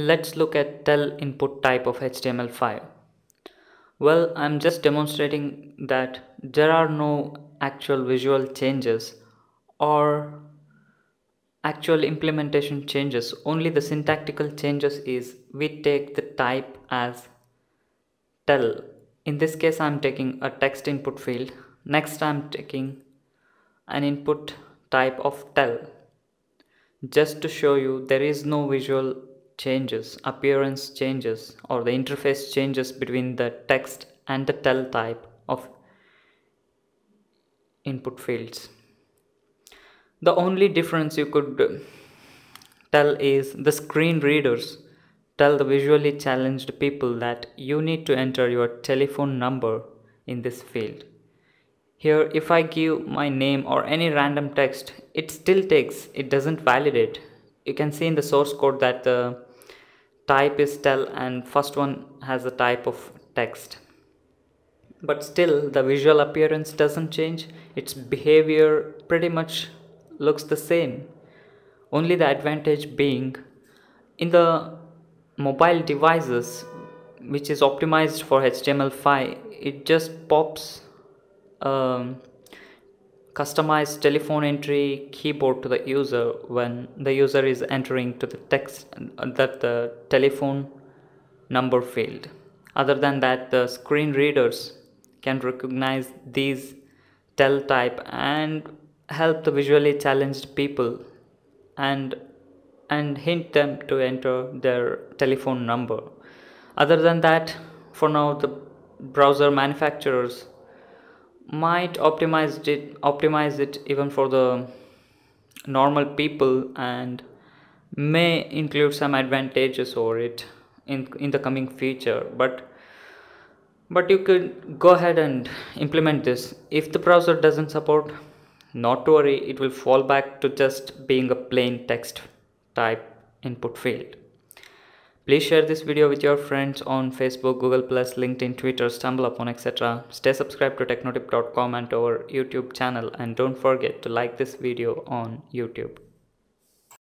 Let's look at tell input type of HTML5. Well, I'm just demonstrating that there are no actual visual changes or actual implementation changes. Only the syntactical changes is we take the type as tell. In this case, I'm taking a text input field. Next, I'm taking an input type of tell. Just to show you, there is no visual changes, appearance changes, or the interface changes between the text and the tell type of input fields. The only difference you could tell is the screen readers tell the visually challenged people that you need to enter your telephone number in this field. Here, if I give my name or any random text, it still takes, it doesn't validate. You can see in the source code that the type is tell and first one has a type of text. But still, the visual appearance doesn't change. Its behavior pretty much looks the same. Only the advantage being in the mobile devices, which is optimized for HTML5, it just pops customized telephone entry keyboard to the user when the user is entering to the text that the telephone number field. Other than that, the screen readers can recognize these tell type and help the visually challenged people and hint them to enter their telephone number. Other than that, for now the browser manufacturers might optimize it even for the normal people and may include some advantages over it in the coming future, but you could go ahead and implement this. If the browser doesn't support, not to worry, it will fall back to just being a plain text type input field. Please share this video with your friends on Facebook, Google+, LinkedIn, Twitter, StumbleUpon, etc. Stay subscribed to technotip.com and to our YouTube channel, and don't forget to like this video on YouTube.